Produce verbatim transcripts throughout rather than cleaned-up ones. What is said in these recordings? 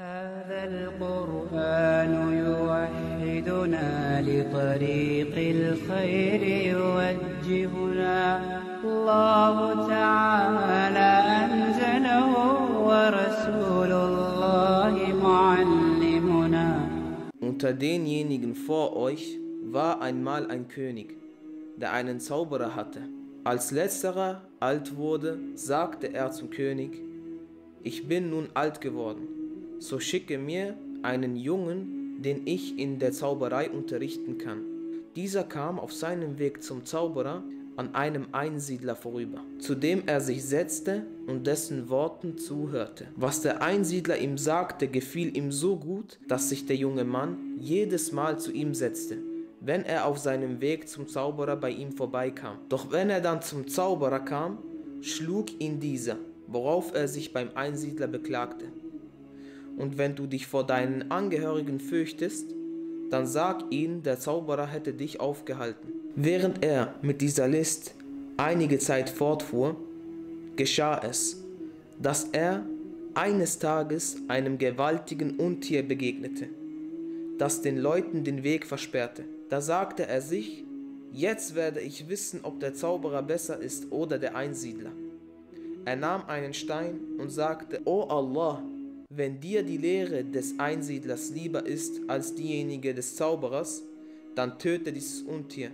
هذا القرآن يوحدنا لطريق الخير يوجهنا الله تعالى أنزله ورسول الله معلمنا. Unter denjenigen vor euch war einmal ein König, der einen Zauberer hatte. Als letzterer alt wurde, sagte er zum König: Ich bin nun alt geworden. So schicke mir einen Jungen, den ich in der Zauberei unterrichten kann. Dieser kam auf seinem Weg zum Zauberer an einem Einsiedler vorüber, zu dem er sich setzte und dessen Worten zuhörte. Was der Einsiedler ihm sagte, gefiel ihm so gut, dass sich der junge Mann jedes Mal zu ihm setzte, wenn er auf seinem Weg zum Zauberer bei ihm vorbeikam. Doch wenn er dann zum Zauberer kam, schlug ihn dieser, worauf er sich beim Einsiedler beklagte. Und wenn du dich vor deinen Angehörigen fürchtest, dann sag ihnen, der Zauberer hätte dich aufgehalten. Während er mit dieser List einige Zeit fortfuhr, geschah es, dass er eines Tages einem gewaltigen Untier begegnete, das den Leuten den Weg versperrte. Da sagte er sich: Jetzt werde ich wissen, ob der Zauberer besser ist oder der Einsiedler. Er nahm einen Stein und sagte: O Allah, wenn dir die Lehre des Einsiedlers lieber ist als diejenige des Zauberers, dann töte dieses Untier,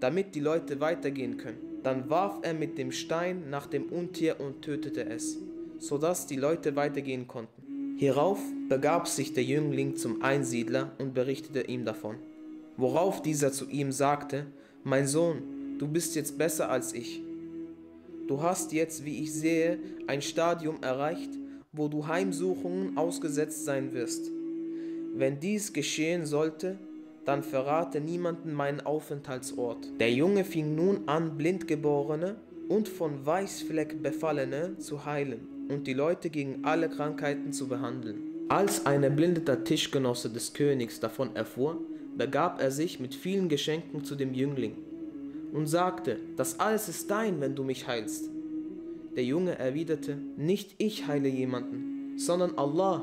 damit die Leute weitergehen können. Dann warf er mit dem Stein nach dem Untier und tötete es, sodass die Leute weitergehen konnten. Hierauf begab sich der Jüngling zum Einsiedler und berichtete ihm davon, worauf dieser zu ihm sagte: Mein Sohn, du bist jetzt besser als ich. Du hast jetzt, wie ich sehe, ein Stadium erreicht, wo du Heimsuchungen ausgesetzt sein wirst. Wenn dies geschehen sollte, dann verrate niemanden meinen Aufenthaltsort. Der Junge fing nun an, Blindgeborene und von Weißfleck Befallene zu heilen und die Leute gegen alle Krankheiten zu behandeln. Als ein erblindeter Tischgenosse des Königs davon erfuhr, begab er sich mit vielen Geschenken zu dem Jüngling und sagte: Das alles ist dein, wenn du mich heilst. Der Junge erwiderte: Nicht ich heile jemanden, sondern Allah,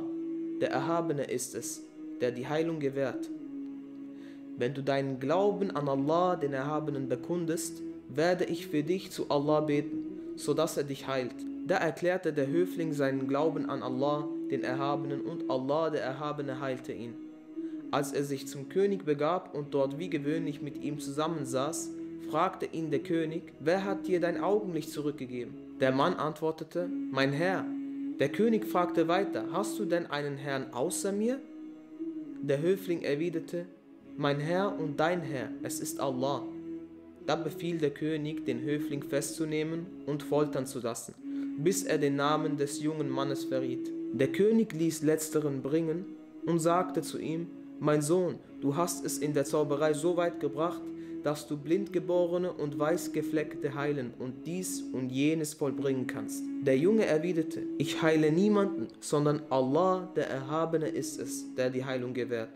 der Erhabene ist es, der die Heilung gewährt. Wenn du deinen Glauben an Allah, den Erhabenen, bekundest, werde ich für dich zu Allah beten, sodass er dich heilt. Da erklärte der Höfling seinen Glauben an Allah, den Erhabenen, und Allah, der Erhabene, heilte ihn. Als er sich zum König begab und dort wie gewöhnlich mit ihm zusammensaß, fragte ihn der König: Wer hat dir dein Augenlicht zurückgegeben? Der Mann antwortete: Mein Herr. Der König fragte weiter: Hast du denn einen Herrn außer mir? Der Höfling erwiderte: Mein Herr und dein Herr, es ist Allah. Da befiel der König, den Höfling festzunehmen und foltern zu lassen, bis er den Namen des jungen Mannes verriet. Der König ließ letzteren bringen und sagte zu ihm: Mein Sohn, du hast es in der Zauberei so weit gebracht, dass du Blindgeborene und Weißgefleckte heilen und dies und jenes vollbringen kannst. Der Junge erwiderte: Ich heile niemanden, sondern Allah, der Erhabene, ist es, der die Heilung gewährt.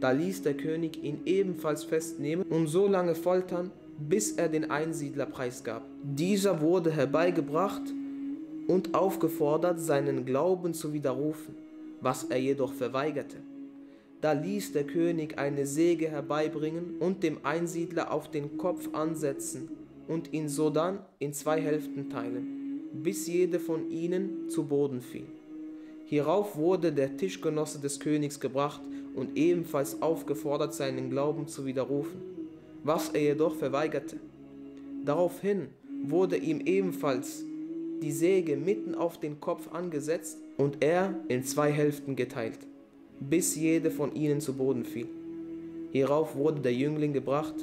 Da ließ der König ihn ebenfalls festnehmen und so lange foltern, bis er den Einsiedler preisgab. Dieser wurde herbeigebracht und aufgefordert, seinen Glauben zu widerrufen, was er jedoch verweigerte. Da ließ der König eine Säge herbeibringen und dem Einsiedler auf den Kopf ansetzen und ihn sodann in zwei Hälften teilen, bis jede von ihnen zu Boden fiel. Hierauf wurde der Tischgenosse des Königs gebracht und ebenfalls aufgefordert, seinen Glauben zu widerrufen, was er jedoch verweigerte. Daraufhin wurde ihm ebenfalls die Säge mitten auf den Kopf angesetzt und er in zwei Hälften geteilt, bis jede von ihnen zu Boden fiel. Hierauf wurde der Jüngling gebracht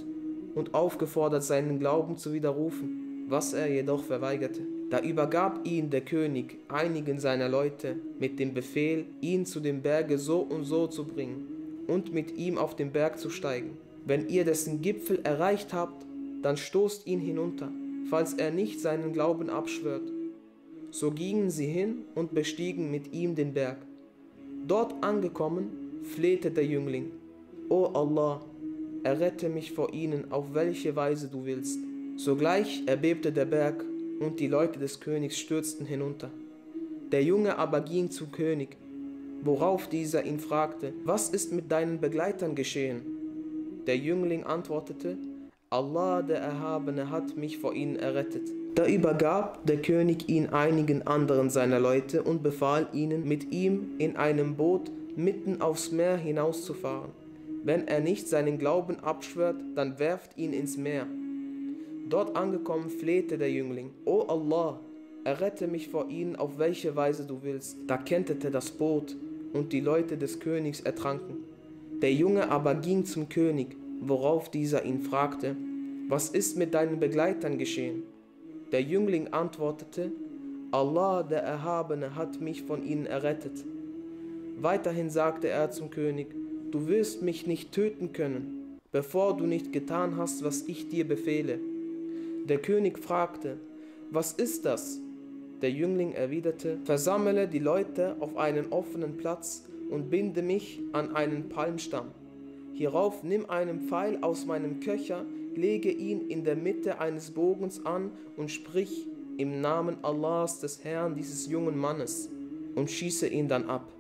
und aufgefordert, seinen Glauben zu widerrufen, was er jedoch verweigerte. Da übergab ihn der König einigen seiner Leute mit dem Befehl, ihn zu dem Berge so und so zu bringen und mit ihm auf den Berg zu steigen. Wenn ihr dessen Gipfel erreicht habt, dann stoßt ihn hinunter, falls er nicht seinen Glauben abschwört. So gingen sie hin und bestiegen mit ihm den Berg. Dort angekommen, flehte der Jüngling: O Allah, errette mich vor ihnen, auf welche Weise du willst. Sogleich erbebte der Berg und die Leute des Königs stürzten hinunter. Der Junge aber ging zum König worauf dieser ihn fragte: Was ist mit deinen Begleitern geschehen? Der Jüngling antwortete: Allah, der Erhabene, hat mich vor ihnen errettet. Da übergab der König ihn einigen anderen seiner Leute und befahl ihnen, mit ihm in einem Boot mitten aufs Meer hinauszufahren. Wenn er nicht seinen Glauben abschwört, dann werft ihn ins Meer. Dort angekommen flehte der Jüngling: O Allah, errette mich vor ihnen, auf welche Weise du willst. Da kenterte das Boot und die Leute des Königs ertranken. Der Junge aber ging zum König, worauf dieser ihn fragte: Was ist mit deinen Begleitern geschehen? Der Jüngling antwortete: Allah, der Erhabene, hat mich von ihnen errettet. Weiterhin sagte er zum König: Du wirst mich nicht töten können, bevor du nicht getan hast, was ich dir befehle. Der König fragte: Was ist das? Der Jüngling erwiderte: Versammle die Leute auf einen offenen Platz und binde mich an einen Palmstamm. Hierauf nimm einen Pfeil aus meinem Köcher, lege ihn in der Mitte eines Bogens an und sprich im Namen Allahs, des Herrn dieses jungen Mannes, und schieße ihn dann ab.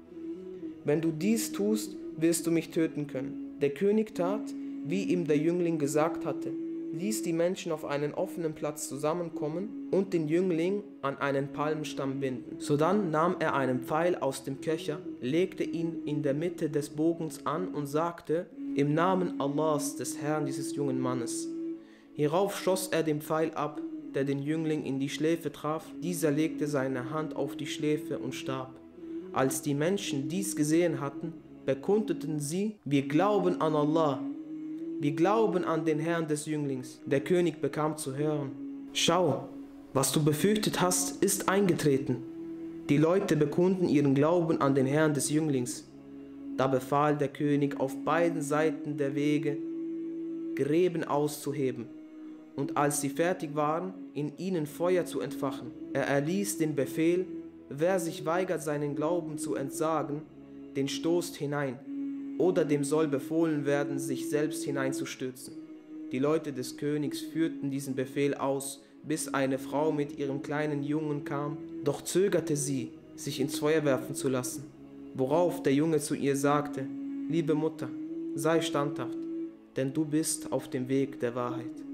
Wenn du dies tust, wirst du mich töten können. Der König tat, wie ihm der Jüngling gesagt hatte, ließ die Menschen auf einen offenen Platz zusammenkommen und den Jüngling an einen Palmstamm binden. Sodann nahm er einen Pfeil aus dem Köcher, legte ihn in der Mitte des Bogens an und sagte: Im Namen Allahs, des Herrn dieses jungen Mannes. Hierauf schoss er den Pfeil ab, der den Jüngling in die Schläfe traf. Dieser legte seine Hand auf die Schläfe und starb. Als die Menschen dies gesehen hatten, bekundeten sie: Wir glauben an Allah, wir glauben an den Herrn des Jünglings. Der König bekam zu hören: Schau, was du befürchtet hast, ist eingetreten. Die Leute bekunden ihren Glauben an den Herrn des Jünglings. Da befahl der König, auf beiden Seiten der Wege Gräben auszuheben und als sie fertig waren, in ihnen Feuer zu entfachen. Er erließ den Befehl: Wer sich weigert, seinen Glauben zu entsagen, den stoßt hinein, oder dem soll befohlen werden, sich selbst hineinzustürzen. Die Leute des Königs führten diesen Befehl aus, bis eine Frau mit ihrem kleinen Jungen kam, doch zögerte sie, sich ins Feuer werfen zu lassen, worauf der Junge zu ihr sagte: Liebe Mutter, sei standhaft, denn du bist auf dem Weg der Wahrheit.